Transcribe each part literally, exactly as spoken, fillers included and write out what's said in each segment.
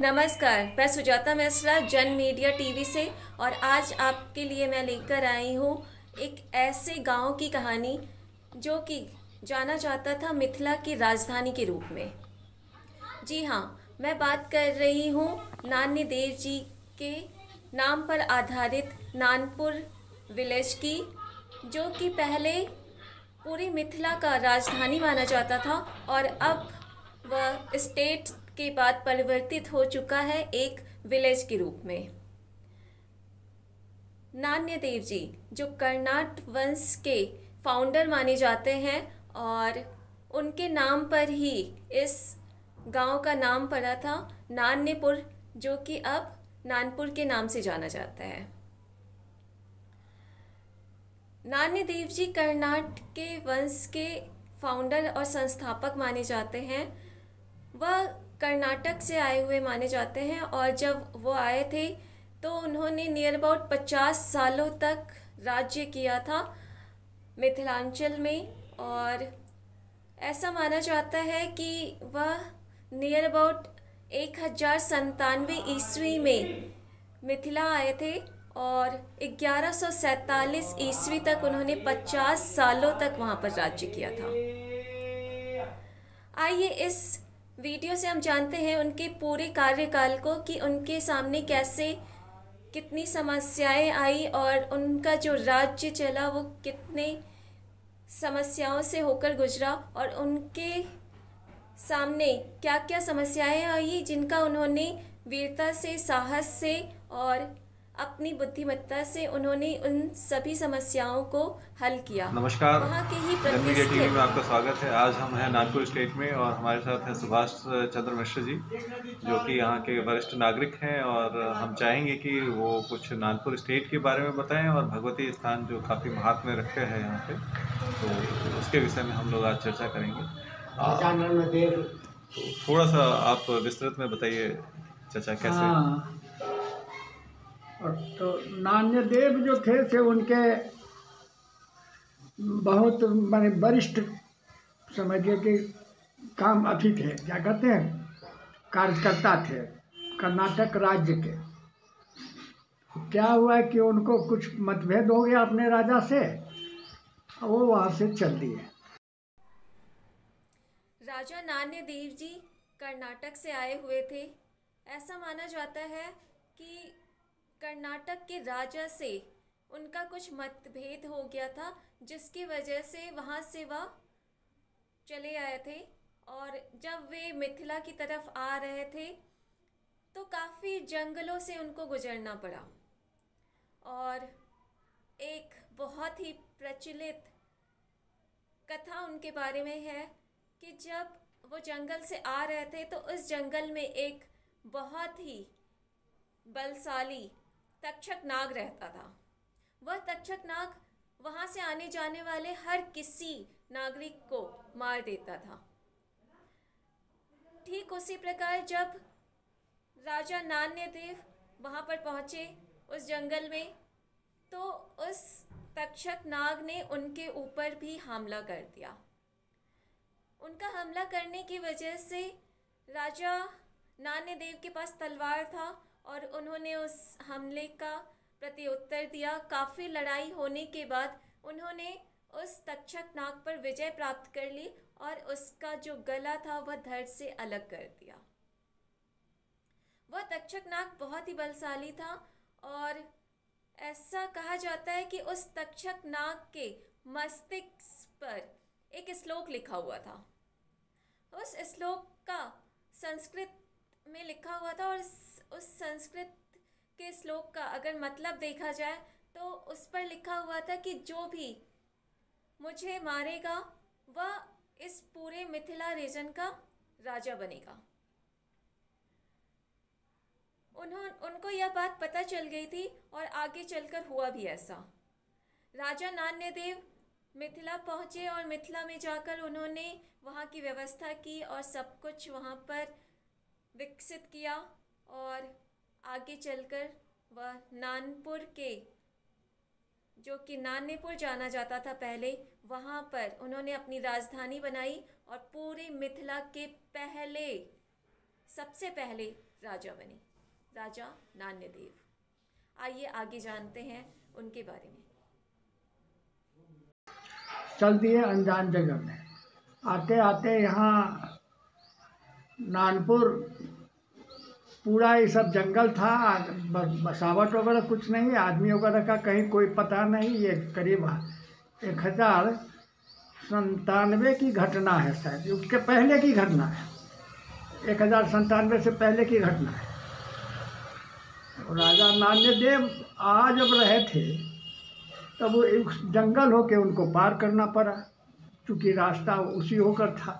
नमस्कार, मैं सुजाता मिश्रा जन मीडिया टीवी से, और आज आपके लिए मैं लेकर आई हूँ एक ऐसे गांव की कहानी जो कि जाना जाता था मिथिला की राजधानी के रूप में। जी हाँ, मैं बात कर रही हूँ नान्यदेव जी के नाम पर आधारित नानपुर विलेज की, जो कि पहले पूरी मिथिला का राजधानी माना जाता था और अब वह स्टेट के बाद परिवर्तित हो चुका है एक विलेज के रूप में। नान्यदेव जी जो कर्नाटक वंश के फाउंडर माने जाते हैं और उनके नाम पर ही इस गांव का नाम पड़ा था नान्यपुर, जो कि अब नानपुर के नाम से जाना जाता है। नान्यदेव जी कर्नाटक के वंश के फाउंडर और संस्थापक माने जाते हैं। वह कर्नाटक से आए हुए माने जाते हैं और जब वो आए थे तो उन्होंने नियर अबाउट पचास सालों तक राज्य किया था मिथिलांचल में, और ऐसा माना जाता है कि वह नियर अबाउट एक हज़ार संतानवे ईस्वी में मिथिला आए थे और ग्यारह सौ सैंतालीस ईस्वी तक उन्होंने पचास सालों तक वहाँ पर राज्य किया था। आइए इस वीडियो से हम जानते हैं उनके पूरे कार्यकाल को कि उनके सामने कैसे कितनी समस्याएं आई और उनका जो राज्य चला वो कितने समस्याओं से होकर गुजरा और उनके सामने क्या क्या समस्याएं आई जिनका उन्होंने वीरता से, साहस से और अपनी बुद्धिमत्ता से उन्होंने उन सभी समस्याओं को हल किया। नमस्कार, जन मीडिया टीवी में आपका स्वागत है। आज हम हैं नागपुर स्टेट में और हमारे साथ हैं सुभाष चंद्र मिश्र जी, जो कि यहाँ के वरिष्ठ नागरिक हैं, और हम चाहेंगे कि वो कुछ नागपुर स्टेट के बारे में बताएं और भगवती स्थान जो काफ़ी महात्म्य रखे हैं यहाँ पे, तो उसके विषय में हम लोग आज चर्चा करेंगे। थोड़ा सा आप विस्तृत में बताइए चर्चा कैसे। और तो नान्यदेव जो थे थे उनके बहुत माने वरिष्ठ समझिए कि काम अथी थे, क्या कहते हैं, कार्यकर्ता थे कर्नाटक राज्य के। क्या हुआ कि उनको कुछ मतभेद हो गया अपने राजा से, वो वहाँ से चल दिए। राजा नान्यदेव जी कर्नाटक से आए हुए थे। ऐसा माना जाता है कि कर्नाटक के राजा से उनका कुछ मतभेद हो गया था, जिसकी वजह से वहाँ से वह चले आए थे। और जब वे मिथिला की तरफ आ रहे थे तो काफ़ी जंगलों से उनको गुजरना पड़ा, और एक बहुत ही प्रचलित कथा उनके बारे में है कि जब वो जंगल से आ रहे थे तो उस जंगल में एक बहुत ही बलशाली तक्षक नाग रहता था। वह तक्षक नाग वहाँ से आने जाने वाले हर किसी नागरिक को मार देता था। ठीक उसी प्रकार जब राजा नान्यदेव वहाँ पर पहुँचे उस जंगल में, तो उस तक्षक नाग ने उनके ऊपर भी हमला कर दिया। उनका हमला करने की वजह से राजा नान्यदेव के पास तलवार था और उन्होंने उस हमले का प्रत्युत्तर दिया। काफ़ी लड़ाई होने के बाद उन्होंने उस तक्षक नाग पर विजय प्राप्त कर ली और उसका जो गला था वह धड़ से अलग कर दिया। वह तक्षक नाग बहुत ही बलशाली था और ऐसा कहा जाता है कि उस तक्षक नाग के मस्तिष्क पर एक श्लोक लिखा हुआ था। उस श्लोक का संस्कृत में लिखा हुआ था, और उस संस्कृत के श्लोक का अगर मतलब देखा जाए तो उस पर लिखा हुआ था कि जो भी मुझे मारेगा वह इस पूरे मिथिला रीजन का राजा बनेगा। उन्होंने उनको यह बात पता चल गई थी और आगे चलकर हुआ भी ऐसा। राजा नान्यदेव मिथिला पहुँचे और मिथिला में जाकर उन्होंने वहाँ की व्यवस्था की और सब कुछ वहाँ पर विकसित किया, और आगे चलकर वह नानपुर के, जो कि नान्यपुर जाना जाता था पहले, वहाँ पर उन्होंने अपनी राजधानी बनाई और पूरे मिथिला के पहले सबसे पहले राजा बने, राजा नान्यदेव। आइए आगे जानते हैं उनके बारे में। चल दिए अनजान जगह में, आते आते यहाँ नानपुर पूरा ये सब जंगल था, बसावट वगैरह कुछ नहीं, आदमी वगैरह का कहीं कोई पता नहीं। ये करीब एक हज़ार संतानवे की घटना है, शायद उसके पहले की घटना है, एक हज़ार संतानवे से पहले की घटना है। राजा नान्यदेव आ जब रहे थे तब वो एक जंगल होके उनको पार करना पड़ा, क्योंकि रास्ता उसी होकर था,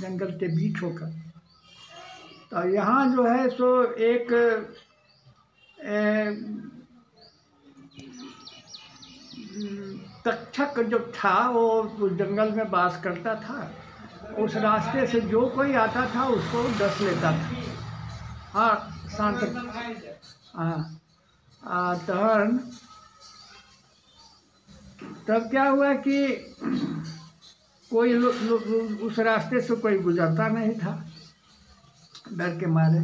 जंगल के बीच होकर। तो यहाँ जो है सो एक तक्षक जो था वो उस जंगल में वास करता था, उस रास्ते से जो कोई आता था उसको डस लेता था। हाँ शांत हाँ तहन तब क्या हुआ कि कोई लो, लो, उस रास्ते से कोई गुजरता नहीं था डर के मारे।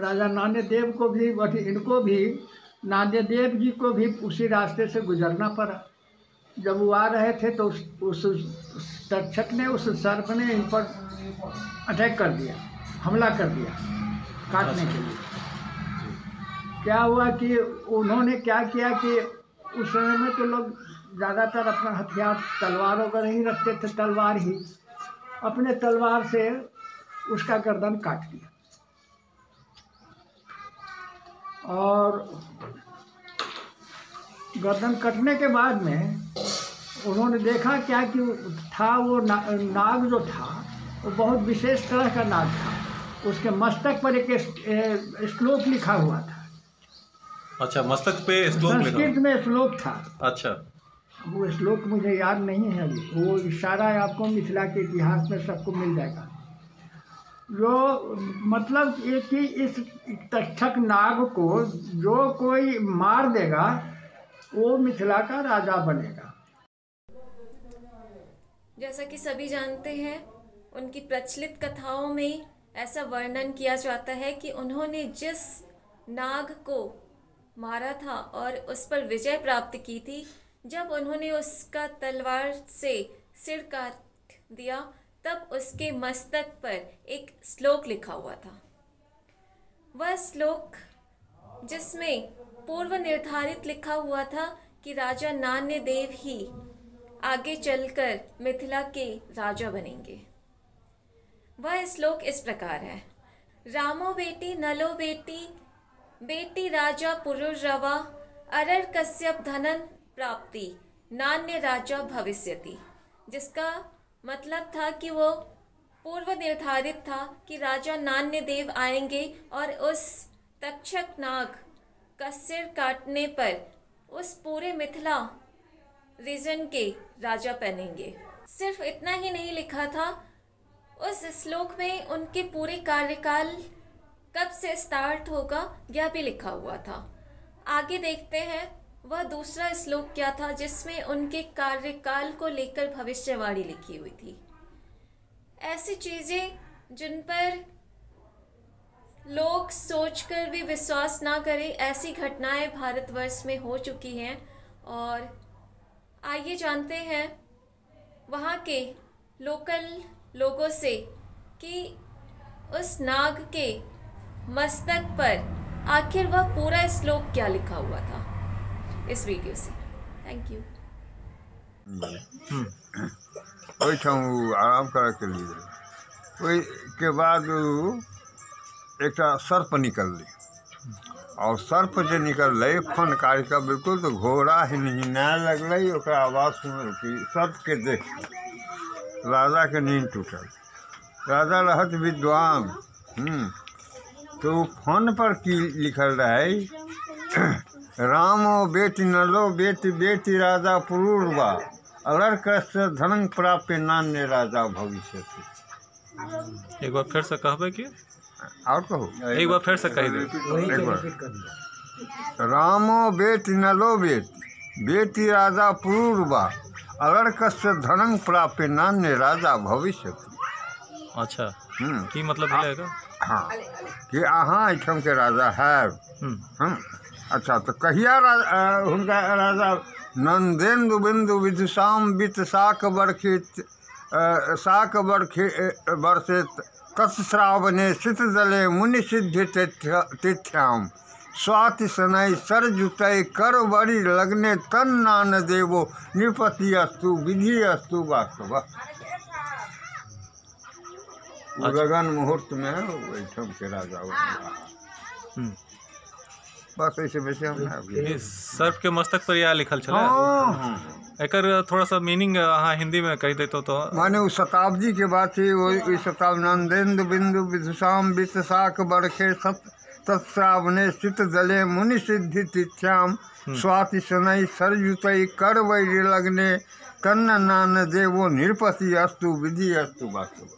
राजा नान्यदेव को भी इनको भी नान्यदेव जी को भी उसी रास्ते से गुजरना पड़ा। जब वो आ रहे थे तो उस उस, उस तक्षक ने उस सर्प ने इन पर अटैक कर दिया, हमला कर दिया काटने के लिए। क्या हुआ कि उन्होंने क्या किया कि उस समय में तो लोग ज़्यादातर अपना हथियार तलवार वगैरह ही रखते थे, तलवार ही अपने तलवार से उसका गर्दन काट दिया। और गर्दन कटने के बाद में उन्होंने देखा क्या कि था वो ना, नाग जो था वो बहुत विशेष तरह का नाग था, उसके मस्तक पर एक श्लोक लिखा हुआ था। अच्छा, मस्तक पे श्लोक लिखा, संस्कृत में श्लोक था। अच्छा, वो श्लोक मुझे याद नहीं है अभी, वो इशारा आपको मिथिला के इतिहास में सबको मिल जाएगा। जो मतलब ये कि इस तक्षक नाग को जो कोई मार देगा वो मिथिला का राजा बनेगा। जैसा कि सभी जानते हैं, उनकी प्रचलित कथाओं में ऐसा वर्णन किया जाता है कि उन्होंने जिस नाग को मारा था और उस पर विजय प्राप्त की थी, जब उन्होंने उसका तलवार से सिर काट दिया तब उसके मस्तक पर एक श्लोक लिखा हुआ था। वह श्लोक जिसमें पूर्व निर्धारित लिखा हुआ था कि राजा नान्यदेव ही आगे चलकर मिथिला के राजा बनेंगे। वह श्लोक इस प्रकार है: रामो बेटी नलो बेटी बेटी राजा पुरुरवा अरर कश्यप धनन प्राप्ति नान्य राजा भविष्यति। जिसका मतलब था कि वो पूर्व निर्धारित था कि राजा नान्यदेव आएंगे और उस तक्षक नाग का सिर काटने पर उस पूरे मिथिला रीजन के राजा बनेंगे। सिर्फ इतना ही नहीं लिखा था उस श्लोक में, उनके पूरे कार्यकाल कब से स्टार्ट होगा यह भी लिखा हुआ था। आगे देखते हैं वह दूसरा श्लोक क्या था जिसमें उनके कार्यकाल को लेकर भविष्यवाणी लिखी हुई थी। ऐसी चीज़ें जिन पर लोग सोचकर भी विश्वास ना करें, ऐसी घटनाएं भारतवर्ष में हो चुकी हैं। और आइए जानते हैं वहाँ के लोकल लोगों से कि उस नाग के मस्तक पर आखिर वह पूरा श्लोक क्या लिखा हुआ था इस वीडियो से। Thank you. आराम करे के लिए ओहि के बाद एक सर्प निकलले, और सर्प जो निकलले फनकारी का बिल्कुल तो घोड़ा हिनहिनाए लगल, और आवाज सुनल कि सर्प के देख राजा के नींद टूटल। राजा रहत विद्वान, तो फोन पर की लिखल रहे: रामो बेटी नलो बेटी बेटी राजा पुरूरवा अलर कष्ट धन प्राप्त नान्य राजा भविष्य। एक बार फिर से कहबे कि और कहो, एक बार फिर से कह दे: रामो बेटी नलो बेटी बेटी राजा पुरूरवा अलर कष्ट धन प्राप्त नान्य राजा भविष्य। अच्छा, की मतलब हाँ कि अहाँ एहिठाम के राजा है। अच्छा तो कहिया राजा हुनका राजा नंदेन्दु बिंदु विदुषाम वित शाक बरखित शाक बरखि वर्षित तत्श्रावणे शीत दले मुनि सिद्धि तिथ्याम स्वाति शनय सर जुतय कर बरी लगने तन नानदेवो निपति अस्तु विधि अस्तु वास्तव। लगन मुहूर्त में वैष्णव के राजा बस ऐसे वैसे सर्प के मस्तक पर यह लिखल चला। एक थोड़ा सा मीनिंग हाँ हिंदी में कही देते तो माने उस शताब्दी के बात थी। वो शताब्दी नंदेंद्र बिंदु विदुषाम वितशाक बरखे सत तत्श्रावणे स्थित दले मुनि सिद्धि तिथ्याम स्वाति शनय सरयुतय कर वैर लगने कन्न नानदेवो निरपति अस्तु विधि अस्तु वास्तव।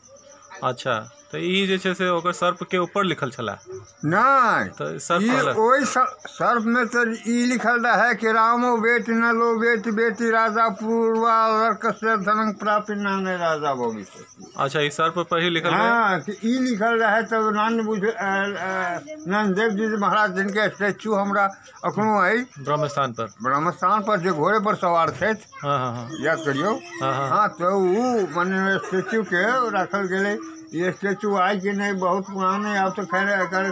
अच्छा तो ये जैसे से ओकर सर्प के ऊपर लिखल चला नहीं तो सर्प ओई सर्प में तो ये लिखल रहा कि रामो बेट न लो बेट बेटी राजा पूर्वा से धनंग प्राप्त नाने राजा भविष्य। अच्छा ये सर्प पर ही लिखल हाँ कि ये लिखल रहा है। तब नान बुझ नानदेव जी महाराज जिनके स्टैचू हमरा अखनो है ब्रह्मस्थान पर ब्रह्मस्थान पर जो घोड़े पर सवार थे याद करियो। हाँ तो मैंने स्टैचू के रखल गए। ये स्टैचू आय कि नहीं बहुत पुराने आब तो खैर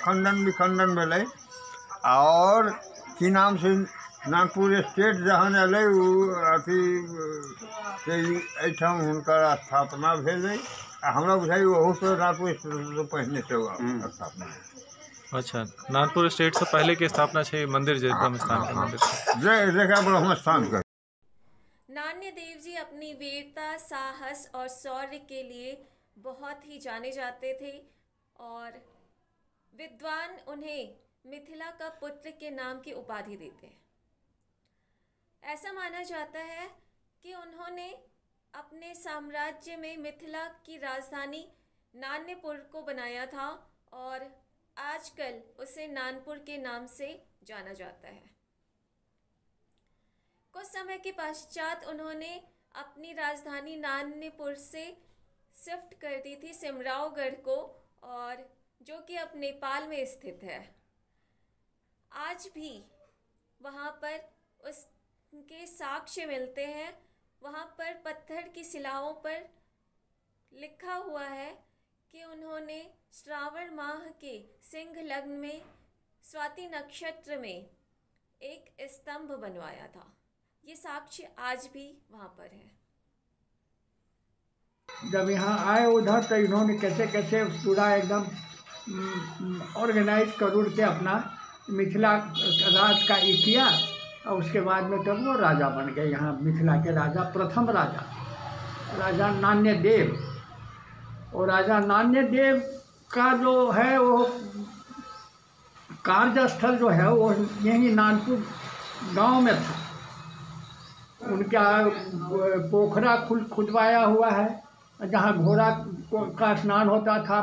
खंडन विखंडन भले और की नाम से नानपुर स्टेट जहन अल अथी एहिठाम हुनकर स्थापना भेल। हमरा बुझाइ ओहू से नानपुर स्टेट पहले से स्थापना। अच्छा नानपुर स्टेट से पहले के स्थापना है मंदिर जय ब्रह्मस्थान के मंदिर जय जगह ब्रह्मस्थान का। नान्यदेव जी अपनी वीरता साहस और शौर्य के लिए बहुत ही जाने जाते थे और विद्वान उन्हें मिथिला का पुत्र के नाम की उपाधि देते हैं। ऐसा माना जाता है कि उन्होंने अपने साम्राज्य में मिथिला की राजधानी नान्यपुर को बनाया था और आजकल उसे नानपुर के नाम से जाना जाता है। कुछ समय के पश्चात उन्होंने अपनी राजधानी नान्यपुर से शिफ्ट कर दी थी सिमरावगढ़ को और जो कि अब नेपाल में स्थित है। आज भी वहाँ पर उसके साक्ष्य मिलते हैं। वहाँ पर पत्थर की शिलाओं पर लिखा हुआ है कि उन्होंने श्रावण माह के सिंह लग्न में स्वाति नक्षत्र में एक स्तंभ बनवाया था। ये साक्ष्य आज भी वहाँ पर है। जब यहाँ आए उधर तो इन्होंने कैसे कैसे पूरा एकदम ऑर्गेनाइज करूर के अपना मिथिला राज का ये किया और उसके बाद में तब वो राजा बन गए। यहाँ मिथिला के राजा प्रथम राजा राजा नान्यदेव और राजा नान्यदेव का जो है वो कार्यस्थल जो है वो यही नानपुर गांव में था। उनका पोखरा खुद खुदवाया हुआ है जहाँ घोड़ा का स्नान होता था।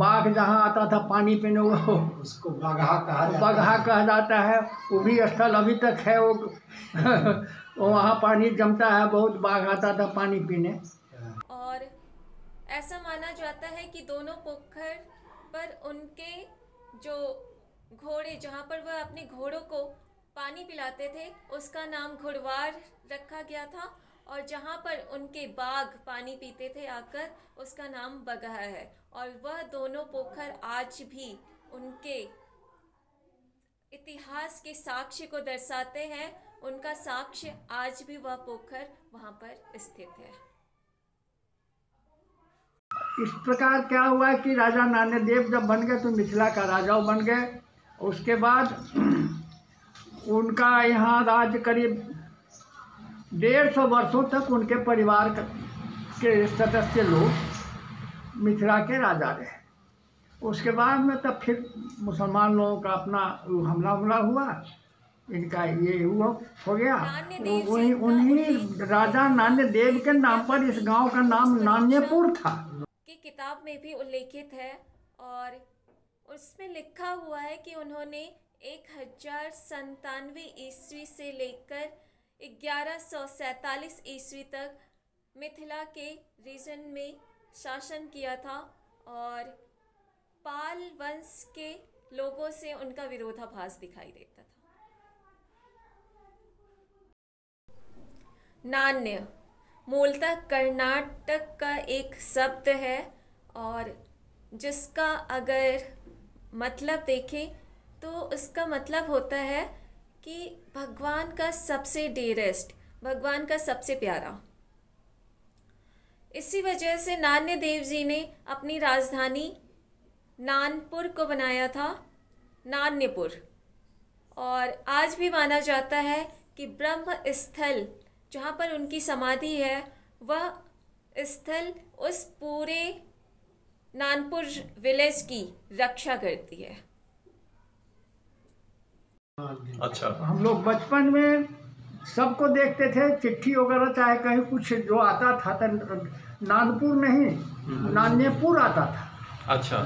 बाघ जहाँ आता था पानी पीने वो उसको बाघा कहा बाघा कहा जाता है। वो भी स्थल अभी तक है। वो वहाँ पानी जमता है बहुत बाघ आता था पानी पीने। और ऐसा माना जाता है कि दोनों पोखर पर उनके जो घोड़े जहाँ पर वह अपने घोड़ों को पानी पिलाते थे उसका नाम घुड़वार रखा गया था और जहाँ पर उनके बाघ पानी पीते थे आकर उसका नाम बगहा है। और वह दोनों पोखर आज भी उनके इतिहास के साक्ष्य को दर्शाते हैं। उनका साक्ष्य आज भी वह पोखर वहाँ पर स्थित है। इस प्रकार क्या हुआ कि राजा नान्यदेव जब बन गए तो मिथिला का राजा बन गए। उसके बाद उनका यहाँ राज्य करीब डेढ़ सौ वर्षों तक उनके परिवार के सदस्य लोग मिथिला के राजा रहे। उसके बाद में तब फिर मुसलमान लोगों का अपना हमला हमला हुआ इनका ये हुआ हो गया। वही उन्हीं राजा नान्यदेव के नाम पर इस गांव का नाम नान्यपुर था कि किताब में भी उल्लेखित है और उसमें लिखा हुआ है कि उन्होंने एक हजार संतानवे ईस्वी से लेकर ग्यारह सौ सैंतालीस ईस्वी तक मिथिला के रीजन में शासन किया था और पाल वंश के लोगों से उनका विरोधाभास दिखाई देता था। नान्य मूलतः कर्नाटक का एक शब्द है और जिसका अगर मतलब देखें तो उसका मतलब होता है कि भगवान का सबसे डियरेस्ट, भगवान का सबसे प्यारा। इसी वजह से नान्यदेव जी ने अपनी राजधानी नानपुर को बनाया था, नान्यपुर। और आज भी माना जाता है कि ब्रह्म स्थल जहाँ पर उनकी समाधि है वह स्थल उस पूरे नानपुर विलेज की रक्षा करती है। अच्छा, हम लोग बचपन में सबको देखते थे, चिट्ठी वगैरह चाहे कहीं कुछ जो आता था तो नानपुर नहीं नान्यपुर आता था। अच्छा,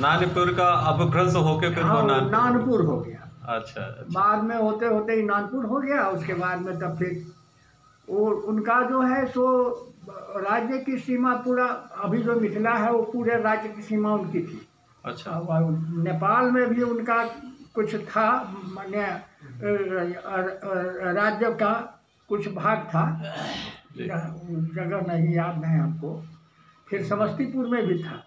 नानपुर का अपभ्रंश होके फिर हाँ, नानपुर, नानपुर हो गया। अच्छा, अच्छा। बाद में होते होते ही नानपुर हो गया। उसके बाद में तब फिर और उनका जो है सो राज्य की सीमा पूरा, अभी जो मिथिला है वो पूरे राज्य की सीमा उनकी थी। अच्छा, नेपाल में भी उनका कुछ था, माने राज्य का कुछ भाग था, जगह नहीं याद नहीं हमको। फिर समस्तीपुर में भी था।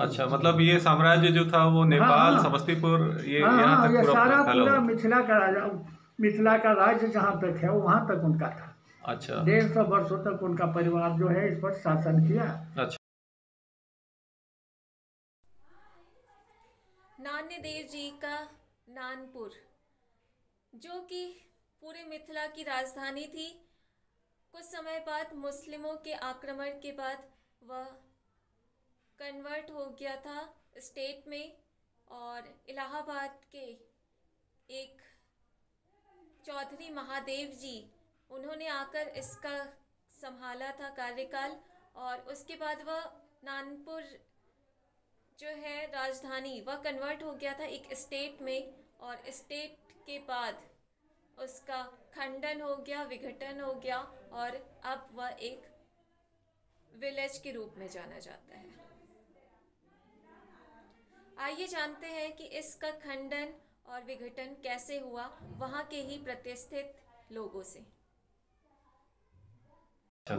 अच्छा, मतलब ये साम्राज्य जो था वो नेपाल, समस्तीपुर, ये यहाँ तक सारा पूरा मिथिला का राजा, मिथिला का राज्य जहाँ तक है वहाँ तक उनका था। अच्छा, डेढ़ सौ वर्षों तक उनका परिवार जो है इस पर शासन किया। अच्छा, नान्यदेव जी का नानपुर जो कि पूरे मिथिला की राजधानी थी, कुछ समय बाद मुस्लिमों के आक्रमण के बाद वह कन्वर्ट हो गया था स्टेट में और इलाहाबाद के एक चौधरी महादेव जी उन्होंने आकर इसका संभाला था कार्यकाल। और उसके बाद वह नानपुर जो है राजधानी वह कन्वर्ट हो गया था एक स्टेट में और स्टेट के बाद उसका खंडन हो गया, विघटन हो गया और अब वह एक विलेज के रूप में जाना जाता है। आइए जानते हैं कि इसका खंडन और विघटन कैसे हुआ वहाँ के ही प्रतिष्ठित लोगों से।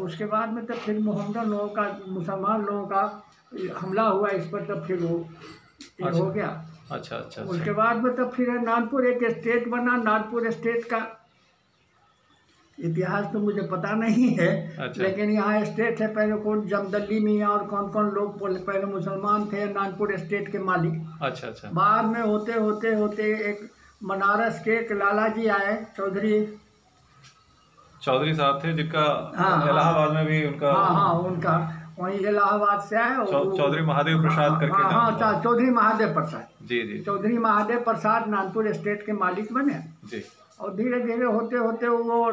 उसके बाद में तब फिर मोहम्मदन लोगों का, मुसलमान लोगों का हमला हुआ इस पर, तब फिर वो अच्छा, हो गया। अच्छा अच्छा। उसके बाद में तब फिर नानपुर एक स्टेट बना। नानपुर स्टेट का इतिहास तो मुझे पता नहीं है। अच्छा। लेकिन यहाँ स्टेट है, पहले कौन जमदली में और कौन कौन लोग पहले मुसलमान थे, नानपुर स्टेट के मालिक। अच्छा अच्छा। बाद में होते होते होते एक बनारस के एक लाला जी आए, चौधरी चौधरी साहब थे जिनका इलाहाबाद में भी उनका हाँ हाँ उनका वहीं इलाहाबाद से आए। चौधरी महादेव प्रसाद करके हाँ हाँ चौधरी महादेव प्रसाद जी जी चौधरी महादेव प्रसाद नानपुर स्टेट के मालिक बने जी। और धीरे धीरे होते होते वो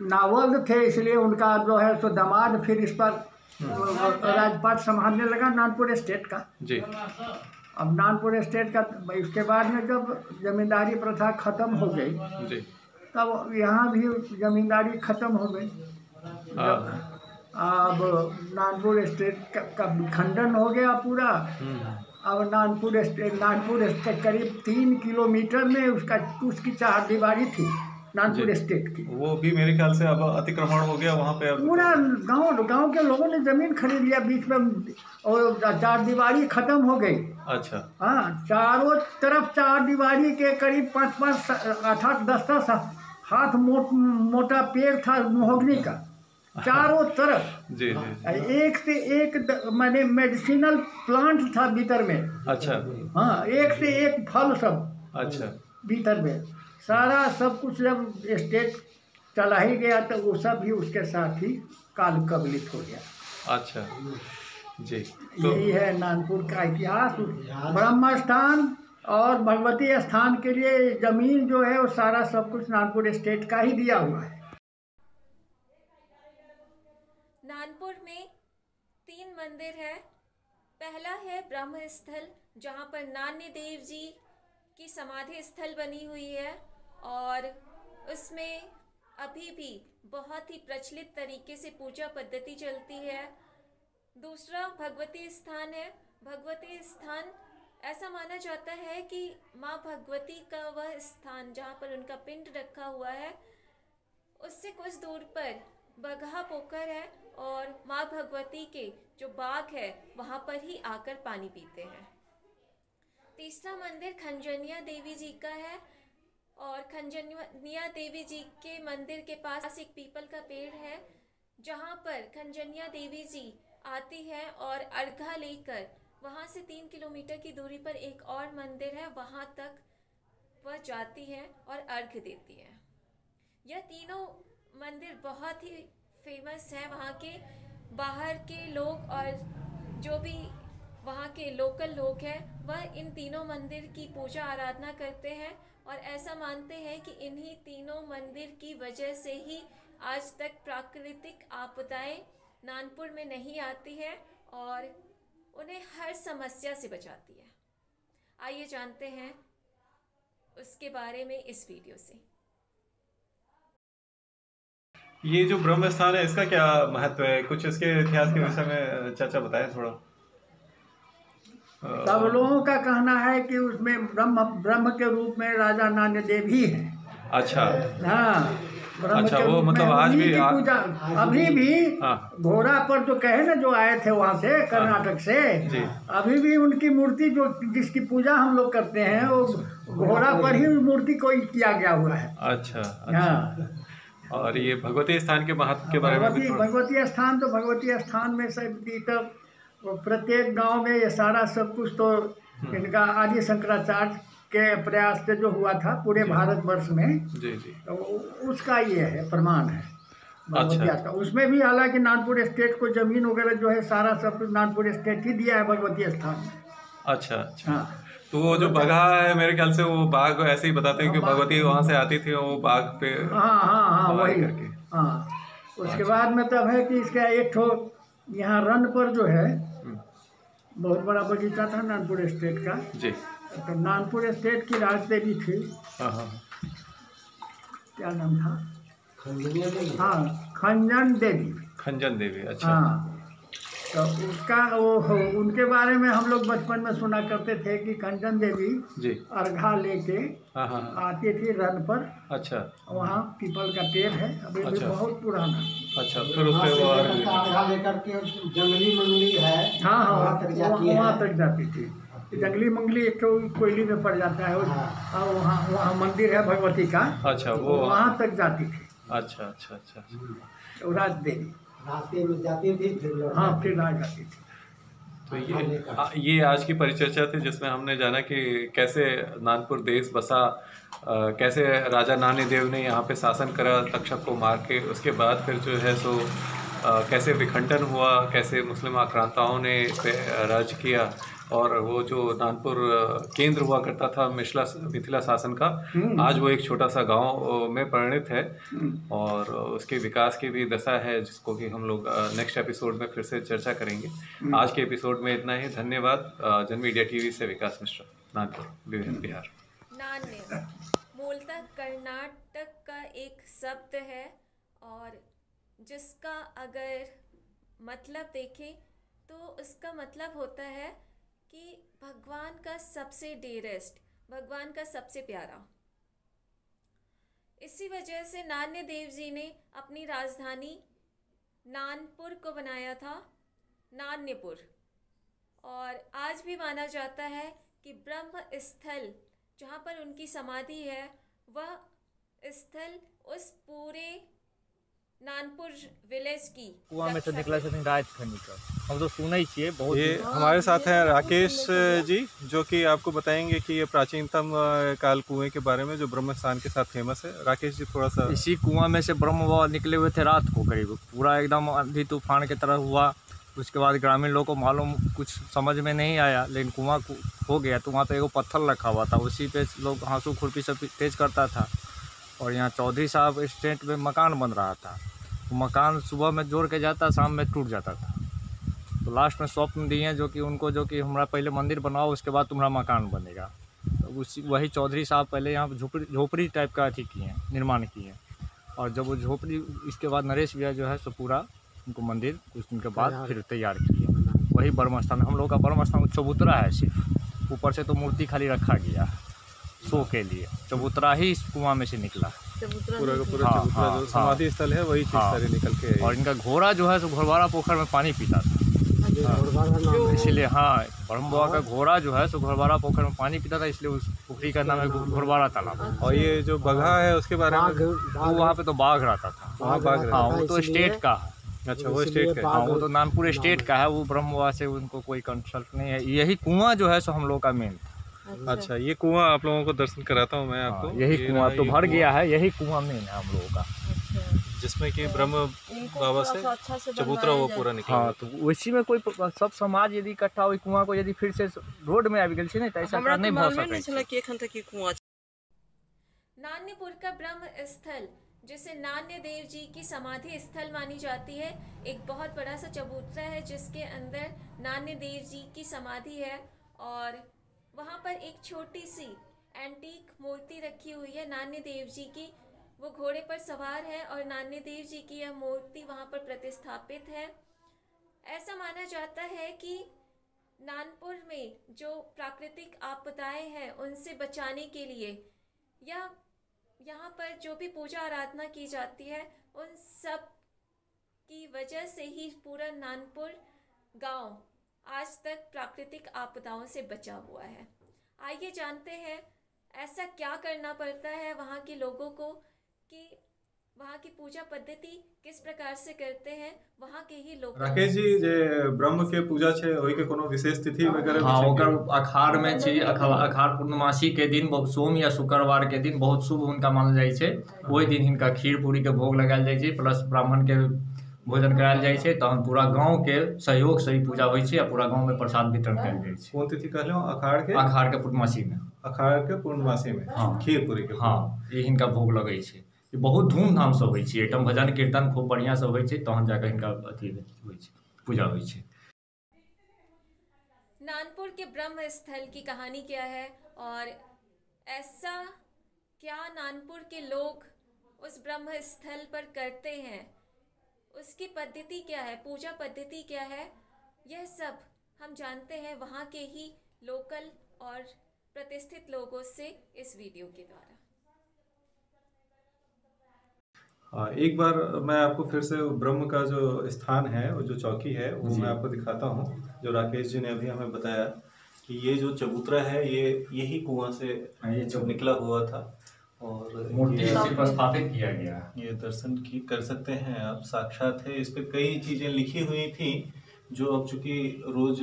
नावल थे, इसलिए उनका जो है सो दामाद फिर इस पर राजपाट संभालने लगा नानपुर स्टेट का जी। अब नानपुर स्टेट का इसके बाद में जब जमींदारी प्रथा खत्म हो गई जी, तब यहाँ भी जमींदारी खत्म हो गई। अब नानपुर स्टेट का खंडन हो गया पूरा। अब नानपुर स्टेट नानपुर स्टेट करीब तीन किलोमीटर में उसका उसकी चार दीवारी थी नानपुर स्टेट की। वो भी मेरे ख्याल से अब अतिक्रमण हो गया वहाँ पे। पूरा गांव गांव के लोगों ने जमीन खरीद लिया बीच में और चार दीवारी खत्म हो गई। अच्छा। हाँ, चारों तरफ चार दीवारी के करीब पाँच पाँच आठ आठ दस दस हाथ मो, मोटा पेड़ था मोहगनी का चारों तरफ जी, जी। एक से एक माने मेडिसिनल प्लांट था भीतर में। अच्छा। हाँ, एक से एक फल सब। अच्छा। भीतर में सारा सब कुछ जब स्टेट चला ही गया तो वो सब भी उसके साथ ही काल कबलित हो गया। अच्छा जी। तो यही है नानपुर का इतिहास। ब्रह्म स्थान और भगवती स्थान के लिए जमीन जो है वो सारा सब कुछ नानपुर स्टेट का ही दिया हुआ है। नानपुर में तीन मंदिर है। पहला है ब्रह्म स्थल जहाँ पर नान्यदेव जी की समाधि स्थल बनी हुई है और उसमें अभी भी बहुत ही प्रचलित तरीके से पूजा पद्धति चलती है। दूसरा भगवती स्थान है भगवती स्थान ऐसा माना जाता है कि माँ भगवती का वह स्थान जहाँ पर उनका पिंड रखा हुआ है, उससे कुछ दूर पर बगहा पोखर है और माँ भगवती के जो बाग है वहाँ पर ही आकर पानी पीते हैं। तीसरा मंदिर खंजनिया देवी जी का है और खंजनिया देवी जी के मंदिर के पास एक पीपल का पेड़ है जहाँ पर खंजनिया देवी जी आती है और अर्घा लेकर वहाँ से तीन किलोमीटर की दूरी पर एक और मंदिर है, वहाँ तक वह जाती है और अर्घ देती है। यह तीनों मंदिर बहुत ही फेमस है, वहाँ के बाहर के लोग और जो भी वहाँ के लोकल लोग हैं वह इन तीनों मंदिर की पूजा आराधना करते हैं और ऐसा मानते हैं कि इन्हीं तीनों मंदिर की वजह से ही आज तक प्राकृतिक आपदाएं नानपुर में नहीं आती है और उन्हें हर समस्या से बचाती है। आइए जानते हैं उसके बारे में इस वीडियो से। ये जो ब्रह्म स्थान है इसका क्या महत्व है, कुछ इसके इतिहास के विषय में चाचा बताएं थोड़ा। सब लोगों का कहना है कि उसमें ब्रह्म ब्रह्म के रूप में राजा नान्यदेव ही है। अच्छा, हाँ, अच्छा, वो मतलब आज भी आ... अभी भी घोड़ा पर जो कहे ना, जो आए थे वहाँ से कर्नाटक से, अभी भी उनकी मूर्ति जो जिसकी पूजा हम लोग करते हैं वो घोड़ा पर ही मूर्ति को किया गया हुआ है। अच्छा, अच्छा। हाँ, और ये भगवती स्थान के महत्व के बारे में। भगवती स्थान तो भगवती स्थान में सब प्रत्येक गांव में ये सारा सब कुछ तो इनका आदि शंकराचार्य के प्रयास से जो हुआ था पूरे भारतवर्ष में, जी जी, तो उसका ये है प्रमाण है। अच्छा, उसमें भी हालांकि नानपुर स्टेट को जमीन वगैरह जो है सारा सब कुछ नानपुर स्टेट ही दिया है भगवती स्थान में। अच्छा अच्छा, हाँ, तो वो जो बघा है मेरे ख्याल से वो बाघ ऐसे ही बताते हैं कि भगवती वहाँ से आती थी, वो बाघ पे। हाँ हाँ हाँ, वही करके। हाँ, उसके बाद में तब है कि इसका एक ठो यहाँ रन पर जो है बहुत बड़ा बगीचा था नानपुर स्टेट का जी, तो नानपुर स्टेट की राजदेवी थी, क्या नाम था, खंजनिया देवी। हाँ, खंजन देवी, खंजन देवी। अच्छा, हाँ, तो उसका वो उनके बारे में हम लोग बचपन में सुना करते थे कि खंजन देवी जी अर्घा लेके आती थी रन पर। अच्छा, वहाँ पीपल का पेड़ है अभी। अच्छा, भी बहुत पुराना। अच्छा, फिर अर्घा लेकर के जंगली मंगली है। हाँ हाँ, वहाँ तक जाती थी। जंगली मंगली एक तो कोयली में पड़ जाता है, और वहाँ वहाँ मंदिर है भगवती का। अच्छा, वो वहाँ तक जाती थी। अच्छा अच्छा अच्छा, राज देवी रास्ते में जाती थी फिर। हाँ, फिर आ जाती थी। तो ये आ, ये आज की परिचर्चा थी जिसमें हमने जाना कि कैसे नानपुर देश बसा, आ, कैसे राजा नान्यदेव ने यहाँ पे शासन करा तक्षक को मार के, उसके बाद फिर जो है सो आ, कैसे विखंडन हुआ, कैसे मुस्लिम आक्रांताओं ने राज किया, और वो जो नानपुर केंद्र हुआ करता था मिथिला मिथिला शासन का, आज वो एक छोटा सा गांव में परिणित है और उसके विकास की भी दशा है, जिसको कि हम लोग नेक्स्ट एपिसोड में फिर से चर्चा करेंगे। आज के एपिसोड में इतना ही, धन्यवाद। जन मीडिया टीवी से विकास मिश्रा, नानपुर, बिहार। नान्य मूलतः कर्नाटक का एक शब्द है और जिसका अगर मतलब देखें तो उसका मतलब होता है कि भगवान का सबसे डियरेस्ट, भगवान का सबसे प्यारा। इसी वजह से नान्यदेव जी ने अपनी राजधानी नानपुर को बनाया था, नान्यपुर। और आज भी माना जाता है कि ब्रह्म स्थल जहाँ पर उनकी समाधि है वह स्थल उस पूरे नानपुर विलेज की कुआं में से निकला से राज खनी का हम तो सुना ही चाहिए बहुत। ये हमारे साथ हैं राकेश जी, जो कि आपको बताएंगे कि ये प्राचीनतम काल कुएं के बारे में जो ब्रह्म स्थान के साथ फेमस है। राकेश जी थोड़ा सा। इसी कुआं में से ब्रह्म निकले हुए थे रात को करीब, पूरा एकदम आंधी तूफान की तरह हुआ। उसके बाद ग्रामीण लोगों को मालूम कुछ समझ में नहीं आया, लेकिन कुआं हो गया तो वहाँ पर एगो पत्थर रखा हुआ था, उसी पे लोग हाँसू खुरपी सब तेज करता था। और यहाँ चौधरी साहब स्टेट में मकान बन रहा था, मकान सुबह में जोड़ के जाता, शाम में टूट जाता था। तो लास्ट में स्वप्न दिए जो कि उनको, जो कि हमारा पहले मंदिर बनाओ उसके बाद तुम्हारा मकान बनेगा। तो उसी वही चौधरी साहब पहले यहाँ झोपड़ी झोपड़ी टाइप का अथी किए, निर्माण किए, और जब वो झोपड़ी इसके बाद नरेश भैया जो है सो पूरा उनको मंदिर कुछ दिन के बाद फिर तैयार किए। वही ब्रह्म स्थान। हम लोग का ब्रह्म स्थान चबूतरा है, सिर्फ ऊपर से तो मूर्ति खाली रखा गया शो के लिए, चबूतरा ही इस कुआं में से निकला। पूरा का पूरा चबूतरा जो समाधि स्थल है वही सारे निकल के। और इनका घोड़ा जो है सो घोड़वारा पोखर में पानी पीता था, इसलिए हाँ ब्रह्म बाबा का घोड़ा जो है सो घोड़वारा पोखर में पानी पीता था, इसलिए उस पोखरी का नाम है घोड़वारा तालाब। और ये जो बघा है उसके बारे में, वो वहाँ पे तो बाघ रहता था। हाँ वो तो स्टेट का है। अच्छा वो स्टेट का, हाँ वो तो नानपुर स्टेट का है, वो ब्रह्म बाबा से उनको कोई कंसल्ट नहीं है। यही कुआं जो है सो हम लोग का मेन। अच्छा ये कुआं आप लोगों को दर्शन कराता हूँ मैं आपको। यही कुआं तो भर गया है, यही कुआं मेन है हम लोगों का, जिसमें कि ब्रह्म बाबा से अच्छा चबूतरा वो पूरा निकला। हाँ तो उसी में कोई सब समाज यदि इकट्ठा हुई कुआं को यदि फिर से रोड में आबि गेल छै नै त ऐसा नै भ सकै। नान्यपुर का ब्रह्म स्थल जिसे नान्यदेव जी की समाधि स्थल मानी जाती है, एक बहुत बड़ा सा चबूतरा है जिसके अंदर नान्यदेव जी की समाधि है और वहाँ पर एक छोटी सी एंटीक मूर्ति रखी हुई है नान्यदेव जी की। वो घोड़े पर सवार है और नान्यदेव जी की यह मूर्ति वहाँ पर प्रतिस्थापित है। ऐसा माना जाता है कि नानपुर में जो प्राकृतिक आपदाएं हैं उनसे बचाने के लिए यह यहाँ पर जो भी पूजा आराधना की जाती है उन सब की वजह से ही पूरा नानपुर गांव आज तक प्राकृतिक आपदाओं से बचा हुआ है। आइए जानते हैं ऐसा क्या करना पड़ता है वहाँ के लोगों को, कि वहाँ की पूजा पद्धति किस प्रकार से करते हैं वहाँ के ही लोग। राकेश जी जे ब्रह्म के पूजा छे ओई के कोनो विशेष तिथि वगैरह? हाँ ओकर अखाड़ में छी, अखाड़ पूर्णमासी के दिन सोम या शुक्रवार के दिन बहुत शुभ हुनका मानल जाय छै। ओई दिन हिनका खीर पूरी के भोग लगायल जाय छै प्लस ब्राह्मण के भोजन करायल जाय छै। तहन पूरा गांव के सहयोग से ही पूजा होय छै आ पूरा गांव में प्रसाद वितरण कयल जाय छै। कोन तिथि कहलौ? अखाड़ के, अखाड़ के पूर्णमासी में, अखाड़ के पूर्णमासी में खीर पूरी के। हाँ ई हिनका भोग लगै छै, बहुत धूमधाम से होइ छै। एटम भजन कीर्तन खूब बढ़िया से होइ छै, तहन जाके इनका अथी होइ छै, पूजा होइ छै। नानपुर के ब्रह्म स्थल की कहानी क्या है और ऐसा क्या नानपुर के लोग उस ब्रह्म स्थल पर करते हैं, उसकी पद्धति क्या है, पूजा पद्धति क्या है, यह सब हम जानते हैं वहाँ के ही लोकल और प्रतिष्ठित लोगों से इस वीडियो के द्वारा। एक बार मैं आपको फिर से ब्रह्म का जो स्थान है वो जो चौकी है वो मैं आपको दिखाता हूँ। जो राकेश जी ने अभी हमें बताया कि ये जो चबूतरा है ये यही कुआं से ये जब निकला हुआ था और मूर्ति स्थापित किया गया। ये दर्शन की कर सकते हैं आप साक्षात है। इस पर कई चीज़ें लिखी हुई थी जो अब चूँकि रोज़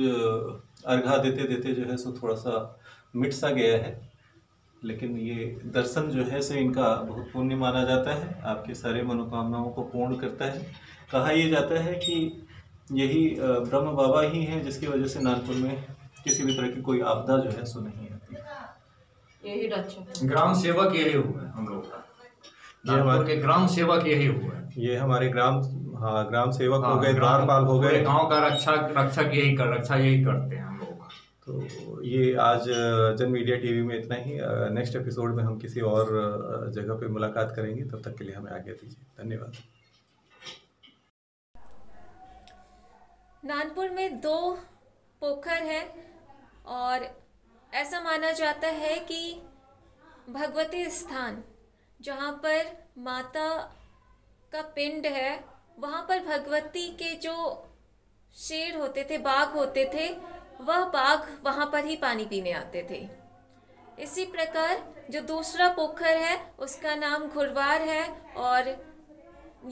अर्घा देते देते जो है सो थोड़ा सा मिट सा गया है, लेकिन ये दर्शन जो है से इनका बहुत पुण्य माना जाता है, आपके सारे मनोकामनाओं को पूर्ण करता है। कहा यह जाता है कि यही ब्रह्म बाबा ही हैं जिसकी वजह से नानपुर में किसी भी तरह की कोई आपदा जो है सो नहीं आती। यही रक्षा ग्राम सेवक यही हुआ है हम लोग का, नानपुर के ग्राम सेवक यही हुआ है। ये हमारे ग्राम, हाँ ग्राम सेवक हो गए, द्वारपाल हो गए, गाँव का रक्षा रक्षक यही कर रक्षा यही करते हैं। तो ये आज जन मीडिया टीवी में इतना ही। नेक्स्ट एपिसोड में हम किसी और जगह पे मुलाकात करेंगे, तब तक के लिए हमें आज्ञा दीजिए, धन्यवाद। नानपुर में दो पोखर हैं और ऐसा माना जाता है कि भगवती स्थान जहाँ पर माता का पिंड है वहाँ पर भगवती के जो शेर होते थे, बाघ होते थे, वह बाघ वहाँ पर ही पानी पीने आते थे। इसी प्रकार जो दूसरा पोखर है उसका नाम घुड़वार है और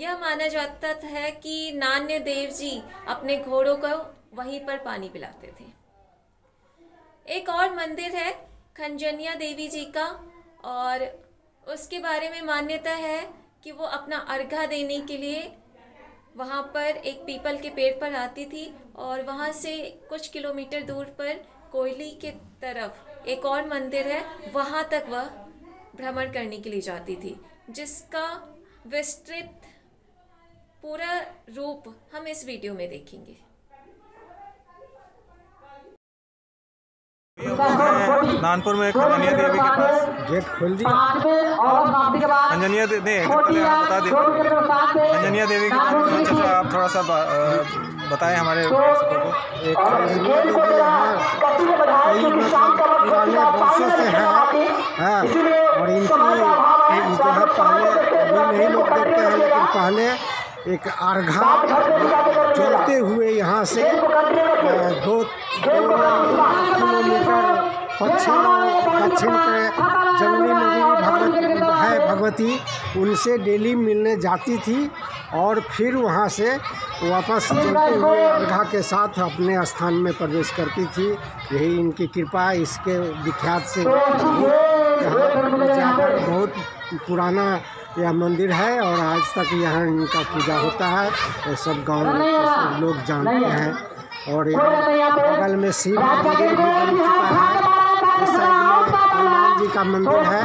यह माना जाता है कि नान्यदेव जी अपने घोड़ों को वहीं पर पानी पिलाते थे। एक और मंदिर है खंजनिया देवी जी का और उसके बारे में मान्यता है कि वो अपना अर्घा देने के लिए वहाँ पर एक पीपल के पेड़ पर आती थी और वहाँ से कुछ किलोमीटर दूर पर कोयली के तरफ एक और मंदिर है, वहाँ तक वह भ्रमण करने के लिए जाती थी, जिसका विस्तृत पूरा रूप हम इस वीडियो में देखेंगे। नानपुर में खंजनिया देवी के पास गेट खोल दिया। खंजनिया देवी, नहीं पहले आप बता दें, खंजनिया देवी के पास आप थोड़ा सा बताएं हमारे दर्शकों को। एक कई पुराने वर्षों से है, हाँ, और इनकी जो है पहले अभी नहीं लोग देखते हैं, लेकिन पहले एक अर्घा चलते हुए यहाँ से दो किलोमीटर पश्चिम दक्षिण के जंगली मंदिर भगवती है, भगवती उनसे डेली मिलने जाती थी और फिर वहाँ से वापस चलते हुए अर्घा के साथ अपने स्थान में प्रवेश करती थी। यही इनकी कृपा, इसके विख्यात से यहाँ बहुत पुराना यह मंदिर है और आज तक यहाँ इनका पूजा होता है। ये सब गाँव सब लोग जानते हैं। और बगल में शिव मंदिर भी बन चुका है, इस साइड में हनुमान जी का मंदिर है।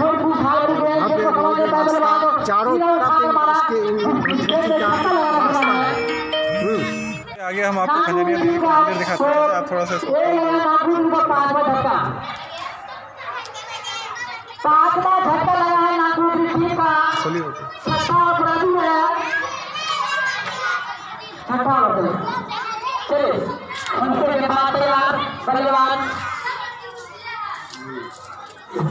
भव्य रोड रास्ता, चारों तरफ इसके का रास्ता है। आगे हम आपको खंजनिया देवी का मंदिर दिखाते हैं, आप थोड़ा सा पांचवा झटका लगा है नानपुर विष्णु का, छठा अपराधी है, छठा अपराधी। चलिए उनसे धन्यवाद यार परिवार।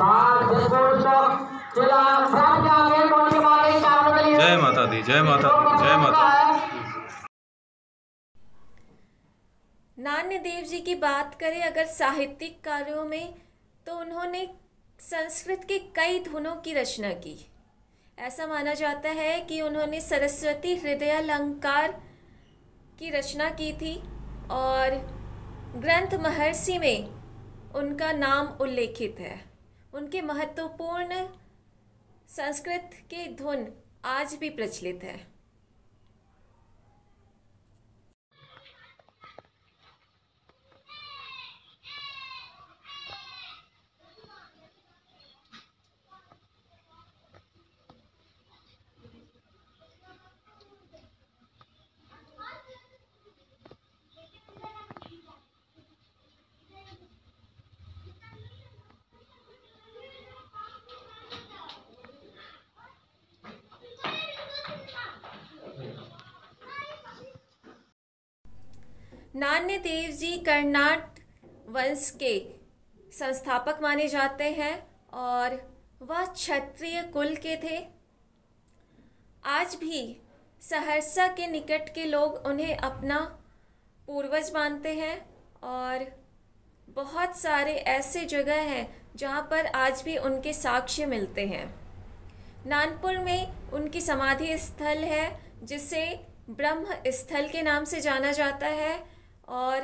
बाल जयपुर चौक जिला भ्रम के आगे बोलने वाले चारों के लिए जय माता दी, जय माता दी, जय माता। नान्यदेव जी की बात करें अगर साहित्यिक कार्यों में, तो उन्होंने संस्कृत के कई धुनों की रचना की। ऐसा माना जाता है कि उन्होंने सरस्वती हृदयालंकार की रचना की थी और ग्रंथ महर्षि में उनका नाम उल्लेखित है। उनके महत्वपूर्ण संस्कृत के धुन आज भी प्रचलित है। नान्यदेव जी कर्नाट वंश के संस्थापक माने जाते हैं और वह क्षत्रिय कुल के थे। आज भी सहरसा के निकट के लोग उन्हें अपना पूर्वज मानते हैं और बहुत सारे ऐसे जगह हैं जहां पर आज भी उनके साक्ष्य मिलते हैं। नानपुर में उनकी समाधि स्थल है जिसे ब्रह्म स्थल के नाम से जाना जाता है और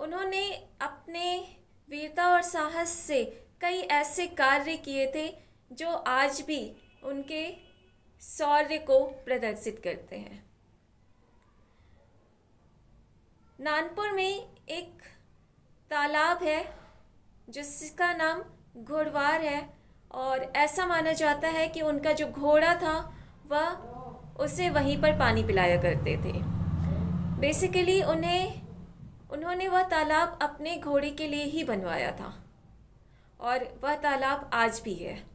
उन्होंने अपने वीरता और साहस से कई ऐसे कार्य किए थे जो आज भी उनके शौर्य को प्रदर्शित करते हैं। नानपुर में एक तालाब है जिसका नाम घोड़वार है और ऐसा माना जाता है कि उनका जो घोड़ा था वह उसे वहीं पर पानी पिलाया करते थे। बेसिकली उन्हें उन्होंने वह तालाब अपने घोड़े के लिए ही बनवाया था और वह तालाब आज भी है।